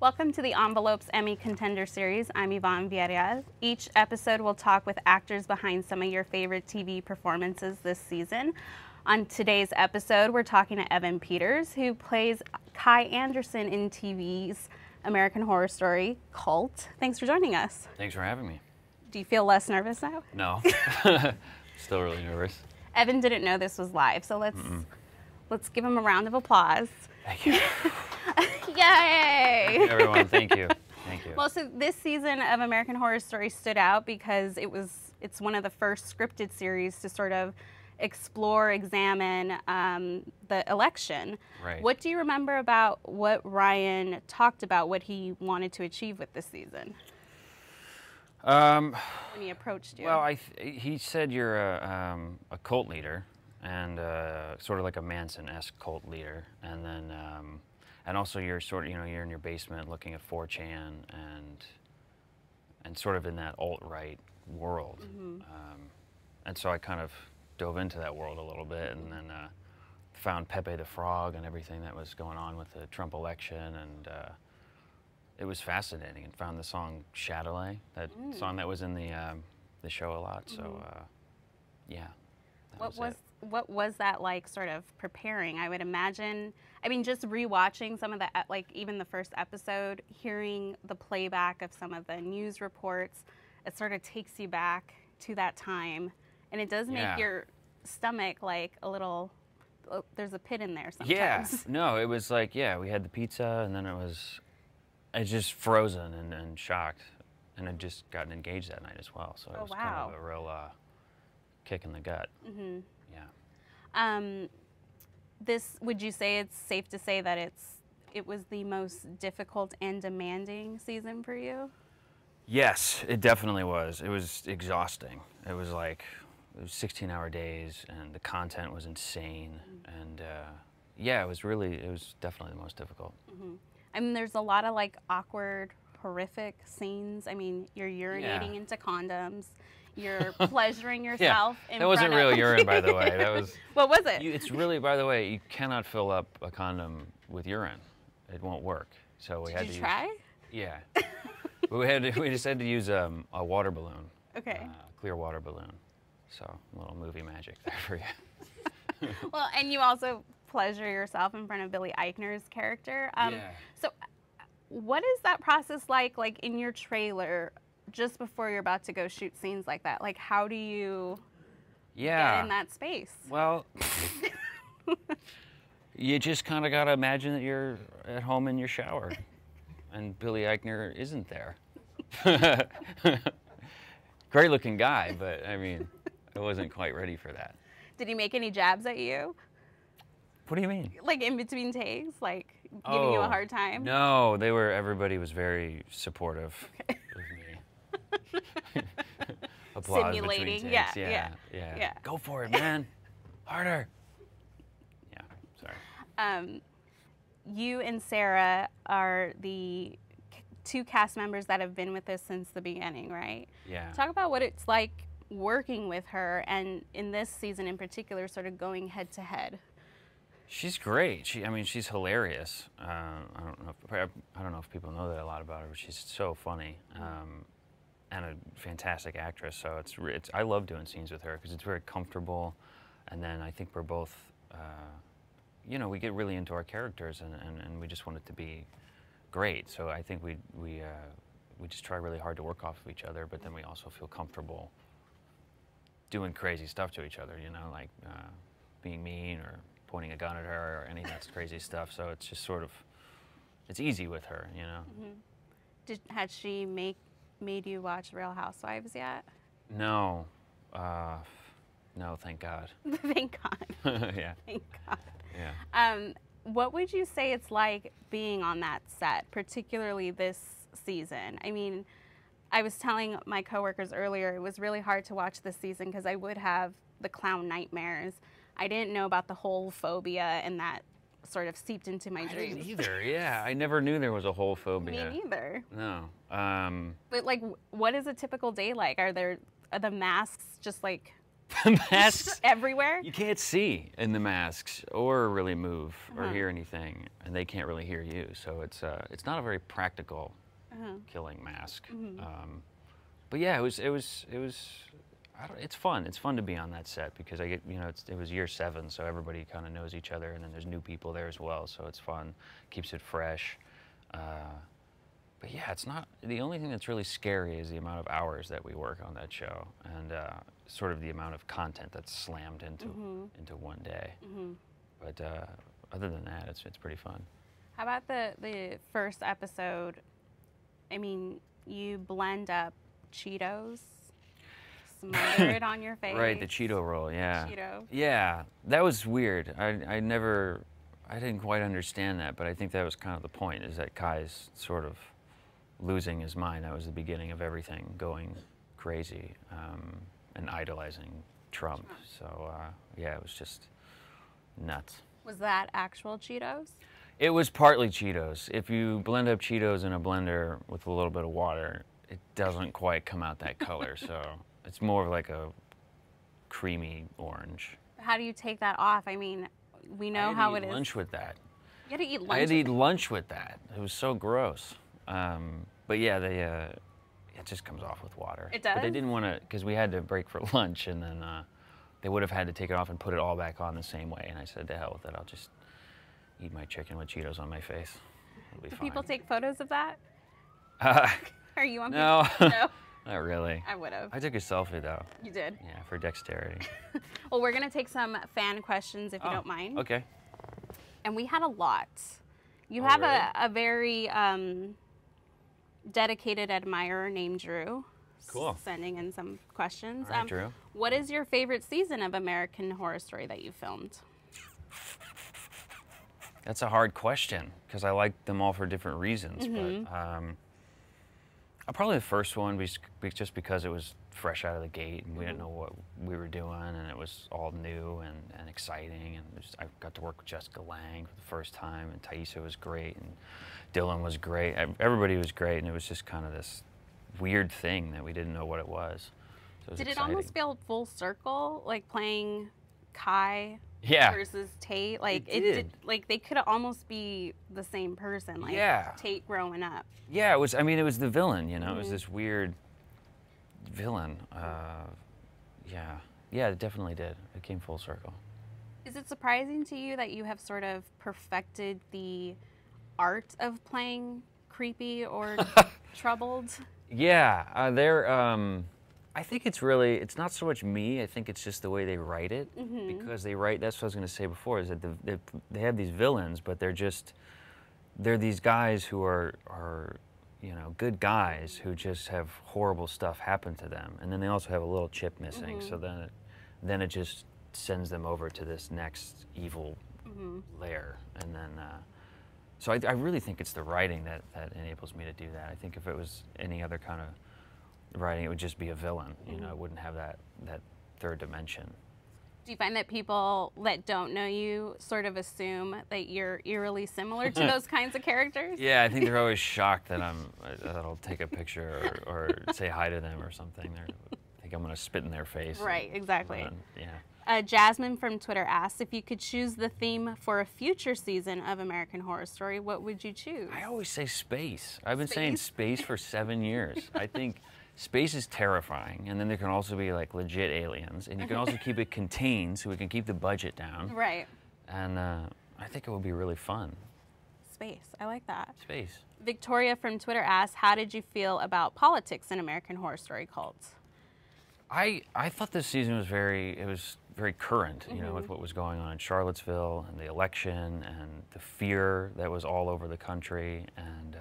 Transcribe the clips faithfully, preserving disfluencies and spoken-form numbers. Welcome to the Envelope's Emmy Contender Series. I'm Yvonne Villarreal. Each episode will talk with actors behind some of your favorite T V performances this season. On today's episode, we're talking to Evan Peters, who plays Kai Anderson in T V's American Horror Story, Cult. Thanks for joining us. Thanks for having me. Do you feel less nervous now? No. Still really nervous. Evan didn't know this was live, so let's, Mm-mm. let's give him a round of applause. Thank you. Yay! Everyone, thank you. Thank you. Well, so this season of American Horror Story stood out because it was it's one of the first scripted series to sort of explore, examine um, the election. Right. What do you remember about what Ryan talked about, what he wanted to achieve with this season? Um, when he approached you. Well, I th he said you're a, um, a cult leader and uh, sort of like a Manson-esque cult leader, and then. Um, And also, you're sort of, you know, you're in your basement looking at four chan and and sort of in that alt-right world. Mm-hmm. um, and so I kind of dove into that world a little bit, and then uh, found Pepe the Frog and everything that was going on with the Trump election, and uh, it was fascinating. And found the song Shadowlay, that mm. song that was in the um, the show a lot. Mm-hmm. So uh, yeah. What was, was what was that like? Sort of preparing, I would imagine. I mean, just rewatching some of the like even the first episode, hearing the playback of some of the news reports, it sort of takes you back to that time, and it does make yeah. your stomach like a little. Oh, there's a pit in there sometimes. Yeah. No, it was like yeah, we had the pizza, and then it was, I was just frozen and, and shocked, and I'd just gotten engaged that night as well, so it was oh, wow. kind of a real. Uh, kick in the gut. Mm-hmm. Yeah. Um, this, would you say it's safe to say that it's it was the most difficult and demanding season for you? Yes, it definitely was. It was exhausting. It was like it was sixteen hour days, and the content was insane. Mm-hmm. And uh, yeah, it was really it was definitely the most difficult. Mm-hmm. I mean, there's a lot of like awkward, horrific scenes. I mean, you're urinating yeah. into condoms. You're pleasuring yourself. Yeah, in that wasn't front real of urine, by the way. That was. What was it? You, it's really, by the way, you cannot fill up a condom with urine. It won't work. So we Did had you to try? Use, yeah. we had to, we just had to use um, a water balloon. Okay. Uh, clear water balloon. So a little movie magic there for you. Well, and you also pleasure yourself in front of Billy Eichner's character. Um, yeah. So, what is that process like? Like in your trailer. Just before you're about to go shoot scenes like that, like how do you yeah. get in that space? Well, you just kind of got to imagine that you're at home in your shower and Billy Eichner isn't there. Great looking guy, but I mean, I wasn't quite ready for that. Did he make any jabs at you? What do you mean? Like in between takes, like giving oh, you a hard time? No, they were, everybody was very supportive. Okay. Simulating, yeah, yeah, yeah, yeah, yeah. Go for it, man. Harder. Yeah, sorry. Um, you and Sarah are the two cast members that have been with us since the beginning, right? Yeah. Talk about what it's like working with her, and in this season in particular, sort of going head to head. She's great. She, I mean, she's hilarious. Uh, I don't know. If, I don't know if people know that a lot about her, but she's so funny. Um, and a fantastic actress, so it's, it's I love doing scenes with her because it's very comfortable, and then I think we're both, uh, you know, we get really into our characters, and, and, and we just want it to be great. So I think we we uh, we just try really hard to work off of each other, but then we also feel comfortable doing crazy stuff to each other, you know, like uh, being mean or pointing a gun at her or any of that crazy stuff. So it's just sort of, it's easy with her, you know. Mm-hmm. Did had she make made you watch Real Housewives yet? No. Uh, no, thank God. Thank God. Yeah. Thank God. Yeah. Um, what would you say it's like being on that set, particularly this season? I mean, I was telling my coworkers earlier, it was really hard to watch this season because I would have the clown nightmares. I didn't know about the whole phobia and that sort of seeped into my dreams. I didn't either, yeah. I never knew there was a whole phobia. Me neither. No. Um, but like, what is a typical day like? Are there, are the masks just like masks everywhere. You can't see in the masks or really move uh-huh. or hear anything, and they can't really hear you. So it's uh, it's not a very practical uh-huh. killing mask. Mm-hmm. um, but yeah, it was it was it was. I don't, it's fun. It's fun to be on that set because I get, you know, it's, it was year seven, so everybody kind of knows each other, and then there's new people there as well, so it's fun. Keeps it fresh. Uh, but yeah, it's not, the only thing that's really scary is the amount of hours that we work on that show, and uh, sort of the amount of content that's slammed into mm-hmm. into one day. Mm-hmm. But uh, other than that, it's, it's pretty fun. How about the, the first episode? I mean, you blend up Cheetos. Smother it on your face. Right, the Cheeto roll, yeah. Cheeto. Yeah, that was weird. I, I never, I didn't quite understand that, but I think that was kind of the point, is that Kai's sort of losing his mind. That was the beginning of everything going crazy um, and idolizing Trump. Trump. So, uh, yeah, it was just nuts. Was that actual Cheetos? It was partly Cheetos. If you blend up Cheetos in a blender with a little bit of water, it doesn't quite come out that color, so... It's more of like a creamy orange. How do you take that off? I mean, we know how it is. I had to eat lunch with that. You had to eat lunch with that? I had to eat lunch with that. It was so gross. Um, but yeah, they, uh, it just comes off with water. It does? But they didn't want to, because we had to break for lunch, and then uh, they would have had to take it off and put it all back on the same way. And I said, to hell with it. I'll just eat my chicken with Cheetos on my face. It'll be fine. Do people take photos of that? Uh, Are you on no. people? No. Not really. I would have. I took a selfie, though. You did? Yeah, for dexterity. Well, we're going to take some fan questions, if oh, you don't mind. Okay. And we had a lot. You All have right. a, a very um, dedicated admirer named Drew. Cool. Sending in some questions. All right, um, Drew. What is your favorite season of American Horror Story that you filmed? That's a hard question, because I like them all for different reasons, mm-hmm. but... Um, Probably the first one, just because it was fresh out of the gate and we didn't know what we were doing, and it was all new and, and exciting. And just, I got to work with Jessica Lange for the first time, and Taissa was great, and Dylan was great. Everybody was great, and it was just kind of this weird thing that we didn't know what it was. So it was Did exciting. It almost feel full circle, like playing Kai yeah. versus Tate? Like it, it did. Like they could almost be the same person. Like yeah. Tate growing up. Yeah, it was. I mean, it was the villain. You know, mm-hmm. it was this weird villain. Uh, yeah, yeah, it definitely did. It came full circle. Is it surprising to you that you have sort of perfected the art of playing creepy or troubled? Yeah, uh, they're. Um, I think it's really, it's not so much me, I think it's just the way they write it, mm-hmm. because they write, that's what I was going to say before, is that the, they, they have these villains, but they're just, they're these guys who are, are, you know, good guys who just have horrible stuff happen to them, and then they also have a little chip missing, mm-hmm. so then it, then it just sends them over to this next evil mm-hmm. layer, and then, uh, so I, I really think it's the writing that, that enables me to do that. I think if it was any other kind of writing, it would just be a villain, you know, it wouldn't have that, that third dimension. Do you find that people that don't know you sort of assume that you're eerily similar to those kinds of characters? Yeah, I think they're always shocked that I'm, that I'll take a picture or, or say hi to them or something. They're, I think I'm going to spit in their face. Right, exactly. Run. Yeah. Uh, Jasmine from Twitter asks, if you could choose the theme for a future season of American Horror Story, what would you choose? I always say space. I've been space. saying space for seven years. I think... Space is terrifying, and then there can also be like legit aliens, and you can also keep it contained so we can keep the budget down. Right. And uh, I think it would be really fun. Space, I like that. Space. Victoria from Twitter asks, how did you feel about politics in American Horror Story Cult? I I thought this season was very, it was very current, you mm-hmm. know, with what was going on in Charlottesville and the election and the fear that was all over the country, and uh,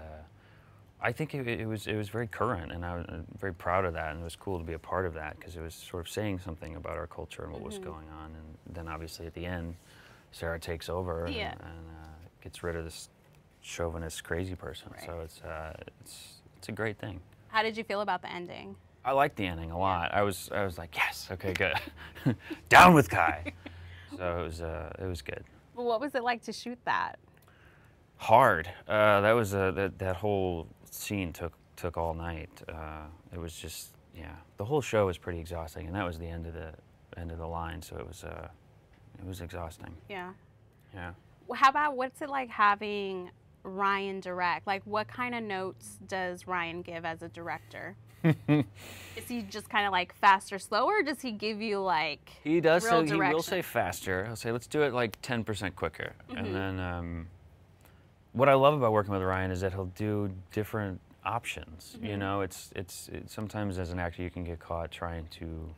I think it, it was it was very current, and I was very proud of that, and it was cool to be a part of that because it was sort of saying something about our culture and what mm-hmm. was going on. And then obviously at the end, Sarah takes over yeah. and, and uh, gets rid of this chauvinist crazy person. Right. So it's uh, it's it's a great thing. How did you feel about the ending? I liked the ending a lot. Yeah. I was I was like yes, okay, good, down with Kai. So it was uh, it was good. Well, what was it like to shoot that? Hard. Uh, that was a that that whole. scene took took all night. Uh, it was just yeah. The whole show was pretty exhausting, and that was the end of the end of the line, so it was uh, it was exhausting. Yeah. Yeah. Well, how about, what's it like having Ryan direct? Like, what kind of notes does Ryan give as a director? Is he just kind of like faster, slower? Or does he give you like he does? Real so he direction? Will say faster. He'll say, let's do it like ten percent quicker, mm-hmm. and then. Um, What I love about working with Ryan is that he'll do different options. Mm-hmm. You know, it's, it's it's sometimes as an actor you can get caught trying to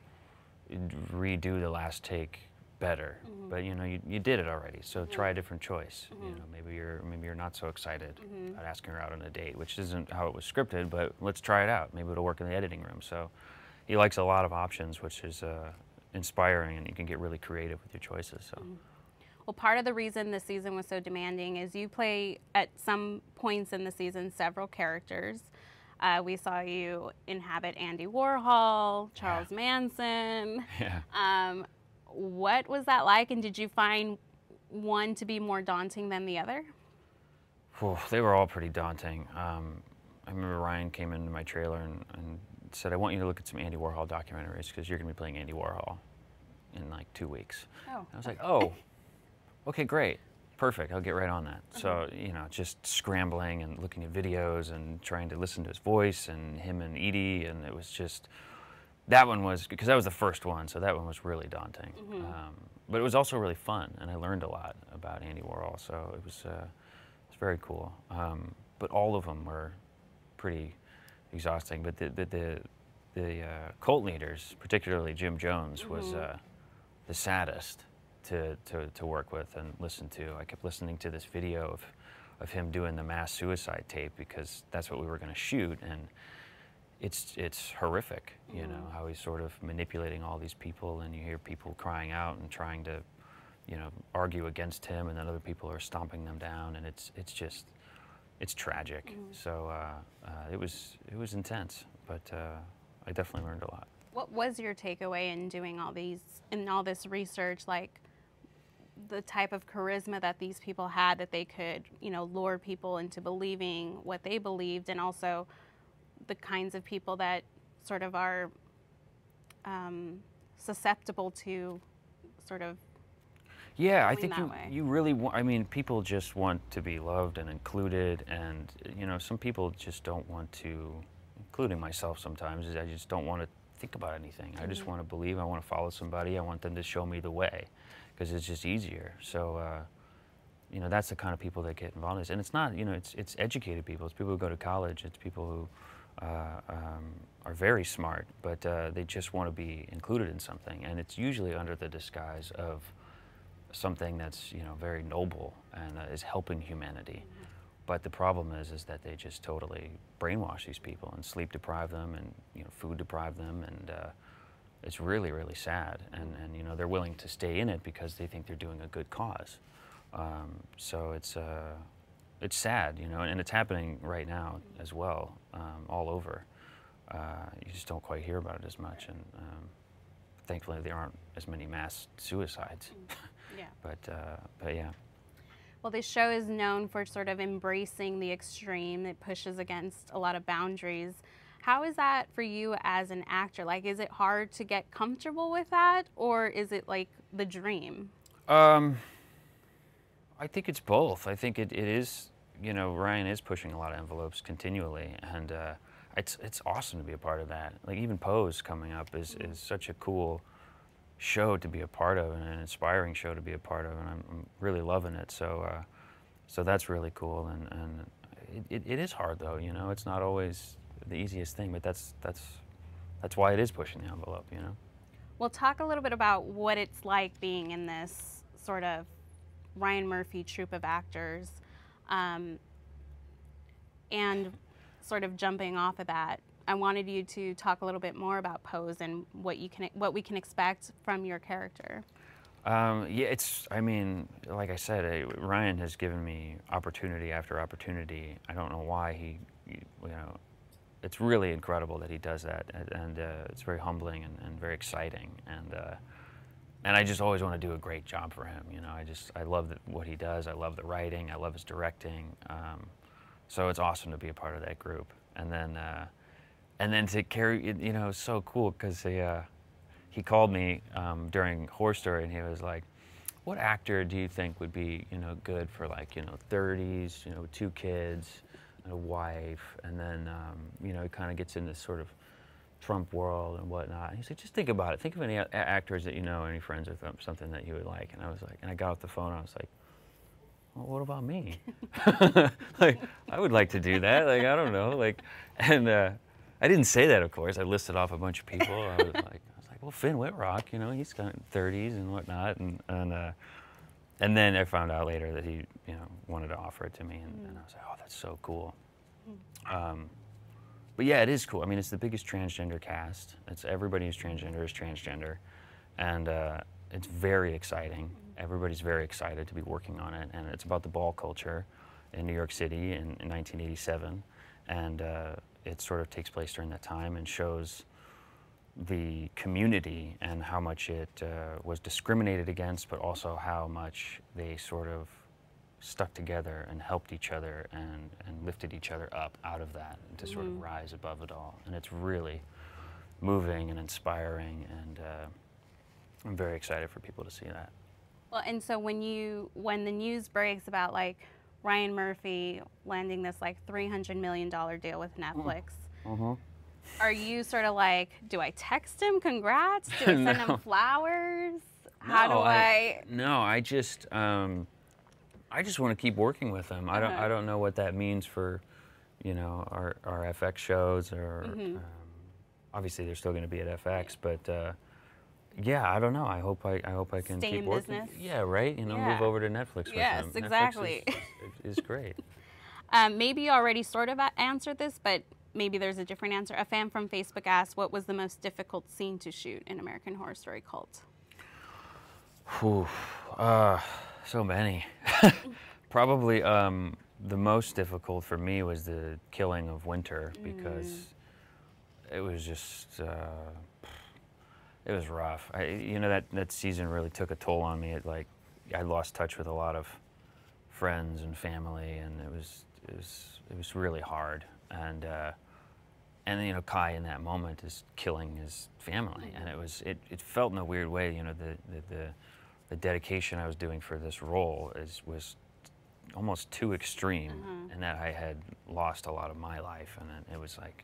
redo the last take better, mm-hmm. but you know you, you did it already, so yeah. try a different choice. Mm-hmm. You know, maybe you're maybe you're not so excited mm-hmm. about asking her out on a date, which isn't how it was scripted, but let's try it out. Maybe it'll work in the editing room. So he likes a lot of options, which is uh, inspiring, and you can get really creative with your choices. So. Mm-hmm. Well, part of the reason this season was so demanding is you play, at some points in the season, several characters. Uh, we saw you inhabit Andy Warhol, Charles yeah. Manson. Yeah. Um, what was that like, and did you find one to be more daunting than the other? Whew, they were all pretty daunting. Um, I remember Ryan came into my trailer and, and said, I want you to look at some Andy Warhol documentaries because you're going to be playing Andy Warhol in like two weeks. Oh. I was like, oh. Okay, great, perfect, I'll get right on that. Mm-hmm. So, you know, just scrambling and looking at videos and trying to listen to his voice and him and Edie, and it was just, that one was, because that was the first one, so that one was really daunting. Mm-hmm. um, but it was also really fun, and I learned a lot about Andy Warhol, so it was, uh, it was very cool. Um, but all of them were pretty exhausting, but the, the, the, the uh, cult leaders, particularly Jim Jones, mm-hmm. was uh, the saddest. To, to, to work with and listen to. I kept listening to this video of, of him doing the mass suicide tape because that's what we were going to shoot, and it's, it's horrific, you mm-hmm. know, how he's sort of manipulating all these people, and you hear people crying out and trying to, you know, argue against him, and then other people are stomping them down, and it's, it's just, it's tragic. Mm-hmm. So uh, uh, it was, it was intense, but uh, I definitely learned a lot. What was your takeaway in doing all these, in all this research, like, the type of charisma that these people had, that they could, you know, lure people into believing what they believed, and also the kinds of people that sort of are um, susceptible to sort of. Yeah, I think you, you really want, I mean, people just want to be loved and included, and, you know, some people just don't want to, including myself sometimes, is I just don't want to think about anything. Mm-hmm. I just want to believe, I want to follow somebody, I want them to show me the way. Because it's just easier. So, uh, you know, that's the kind of people that get involved in this. And it's not, you know, it's, it's educated people. It's people who go to college. It's people who uh, um, are very smart, but uh, they just want to be included in something. And it's usually under the disguise of something that's, you know, very noble and uh, is helping humanity. Mm-hmm. But the problem is, is that they just totally brainwash these people and sleep deprive them, and, you know, food deprive them, and. Uh, It's really, really sad, and, and you know, they're willing to stay in it because they think they're doing a good cause. Um, so it's, uh, it's sad, you know, and, and it's happening right now as well, um, all over. Uh, you just don't quite hear about it as much, and um, thankfully there aren't as many mass suicides. Yeah. But, uh, but yeah. Well, this show is known for sort of embracing the extreme. It pushes against a lot of boundaries. How is that for you as an actor? Like, is it hard to get comfortable with that, or is it like the dream? Um, I think it's both. I think it, it is, you know, Ryan is pushing a lot of envelopes continually, and uh, it's, it's awesome to be a part of that. Like, even Pose coming up is, mm-hmm. is such a cool show to be a part of, and an inspiring show to be a part of, and I'm, I'm really loving it. So, uh, so that's really cool, and, and it, it, it is hard, though, you know? It's not always the easiest thing, but that's that's that's why it is pushing the envelope, you know. Well, talk a little bit about what it's like being in this sort of Ryan Murphy troupe of actors, um, and sort of jumping off of that. I wanted you to talk a little bit more about Pose and what you can, what we can expect from your character. Um, yeah, it's. I mean, like I said, uh, Ryan has given me opportunity after opportunity. I don't know why he, you know. It's really incredible that he does that, and uh, it's very humbling and, and very exciting, and uh, and I just always want to do a great job for him. You know, I just I love the, what he does. I love the writing. I love his directing. Um, so it's awesome to be a part of that group, and then uh, and then to carry. You know, it's so cool because he uh, he called me um, during Horror Story, and he was like, what actor do you think would be, you know, good for, like, you know, thirties, you know, two kids, and a wife, and then, um, you know, he kind of gets in this sort of Trump world and whatnot. And he said, just think about it. Think of any a actors that you know, any friends with them, something that you would like. And I was like, and I got off the phone, and I was like, well, what about me? Like, I would like to do that. Like, I don't know. Like, and uh, I didn't say that, of course. I listed off a bunch of people. I was like, well, Finn Wittrock, you know, he's got thirties and whatnot, and and, uh, and then I found out later that he, you know, wanted to offer it to me, and, mm. and I was like, oh, that's so cool. Mm. Um, but yeah, it is cool. I mean, it's the biggest transgender cast. It's everybody who's transgender is transgender, and uh, it's very exciting. Mm. Everybody's very excited to be working on it, and it's about the ball culture in New York City in, in nineteen eighty-seven, and uh, it sort of takes place during that time and shows the community and how much it uh, was discriminated against, but also how much they sort of stuck together and helped each other and, and lifted each other up out of that to mm-hmm. sort of rise above it all. And it's really moving and inspiring, and uh, I'm very excited for people to see that. Well, and so when you, when the news breaks about, like, Ryan Murphy landing this, like, three hundred million dollar deal with Netflix, mm-hmm. are you sort of like, do I text him, congrats? Do I send no. him flowers? How no, do I, I? No, I just, um, I just want to keep working with him. Mm-hmm. I don't, I don't know what that means for, you know, our, our F X shows, or mm-hmm. um, obviously they're still going to be at F X, but uh, yeah, I don't know. I hope I, I hope I can Stay keep in working. Business. Yeah, right. You know, yeah. move over to Netflix with yes, him. Yes, exactly. Netflix is, is, is great. um, maybe you already sort of answered this, but. Maybe there's a different answer. A fan from Facebook asked, what was the most difficult scene to shoot in American Horror Story Cult? Whew, uh, so many. Probably um, the most difficult for me was the killing of Winter, because mm. it was just, uh, it was rough. I, you know, that, that season really took a toll on me. It, like, I lost touch with a lot of friends and family, and it was, it was, it was really hard. And uh, and you know, Kai in that moment is killing his family, and it was it, it felt in a weird way. You know, the, the the the dedication I was doing for this role is was almost too extreme, mm-hmm. and that I had lost a lot of my life, and it, it was like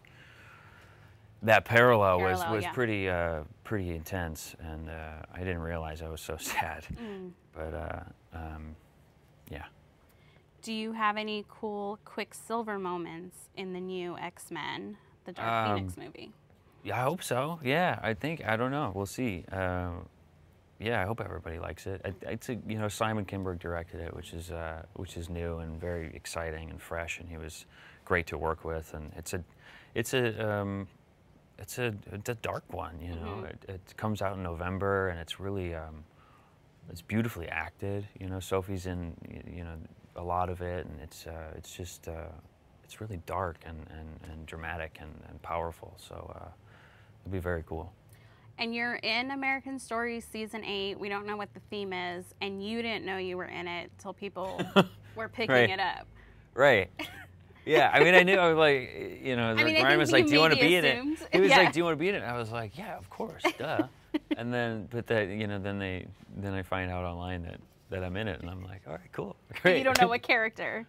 that parallel, parallel was was yeah. pretty uh, pretty intense, and uh, I didn't realize I was so sad. Mm. But uh, um, yeah. Do you have any cool Quicksilver moments in the new X-Men, the Dark um, Phoenix movie? Yeah, I hope so. Yeah, I think, I don't know. We'll see. Uh, yeah, I hope everybody likes it. I, it's a, you know, Simon Kinberg directed it, which is uh, which is new and very exciting and fresh, and he was great to work with. And it's a, it's a, um, it's a, it's a dark one. You know, mm-hmm. it, it comes out in November, and it's really, um, it's beautifully acted. You know, Sophie's in, you know. a lot of it, and it's uh, it's just uh, it's really dark and, and, and dramatic and, and powerful, so uh, it'll be very cool. And you're in American Story Season eight, we don't know what the theme is, and you didn't know you were in it till people were picking right. it up. Right. Yeah, I mean, I knew, I was like, you know, I mean, Ryan was like, do you want to be in it? He was yeah. like, do you want to be in it? And I was like, yeah, of course, duh. And then, but that, you know, then they, then I find out online that that I'm in it, and I'm like, all right, cool, great. You don't know what character?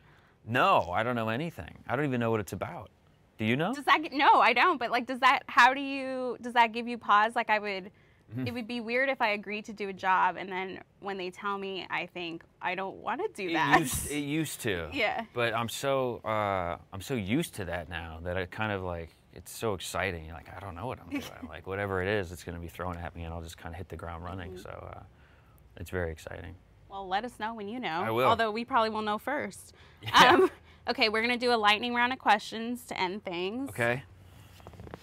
No, I don't know anything. I don't even know what it's about. Do you know? Does that get, no, I don't, but like, does that, how do you, does that give you pause? Like, I would, mm-hmm. it would be weird if I agreed to do a job, and then when they tell me, I think, I don't want to do that. It used, it used to. Yeah. But I'm so, uh, I'm so used to that now that I kind of like, it's so exciting. You're like, I don't know what I'm doing. Like, whatever it is, it's going to be thrown at me, and I'll just kind of hit the ground running, mm-hmm. so uh, it's very exciting. Well, let us know when you know. I will. Although we probably will know first. Yeah. Um, okay, we're going to do a lightning round of questions to end things. Okay.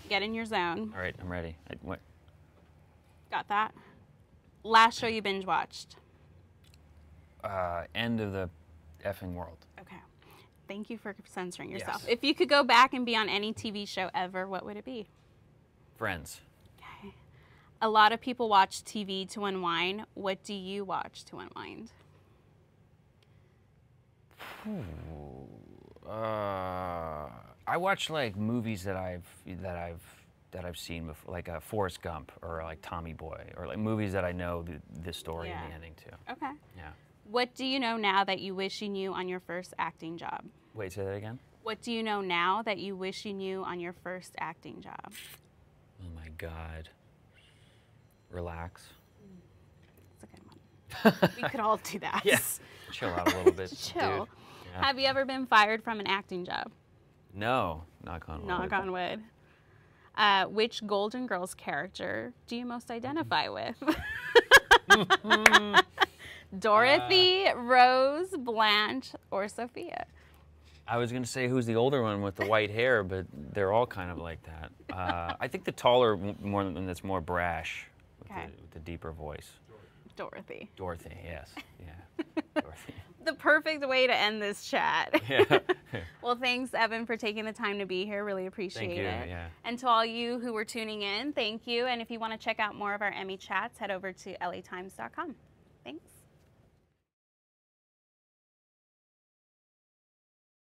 Get in your zone. All right, I'm ready. I, what? Got that. Last show you binge watched? Uh, End of the Effing World. Okay. Thank you for censoring yourself. Yes. If you could go back and be on any T V show ever, what would it be? Friends. A lot of people watch T V to unwind. What do you watch to unwind? Uh, I watch like movies that I've that I've that I've seen before, like uh, Forrest Gump or like Tommy Boy, or like movies that I know the, the story yeah. and the ending to. Okay. Yeah. What do you know now that you wish you knew on your first acting job? Wait, say that again? What do you know now that you wish you knew on your first acting job? Oh my God. Relax. That's a good one. We could all do that. Yes. Yeah. Chill out a little bit. Chill. Yeah. Have you ever been fired from an acting job? No. Knock on wood. Knock on wood. Uh, which Golden Girls character do you most identify with? Dorothy, uh, Rose, Blanche, or Sophia? I was going to say who's the older one with the white hair, but they're all kind of like that. Uh, I think the taller one that's more brash, with, okay. the, with the deeper voice. Dorothy. Dorothy, yes. Yeah. Dorothy. The perfect way to end this chat. Yeah. Well, thanks, Evan, for taking the time to be here. Really appreciate thank you. It. Yeah. And to all you who were tuning in, thank you. And if you want to check out more of our Emmy chats, head over to L A Times dot com. Thanks.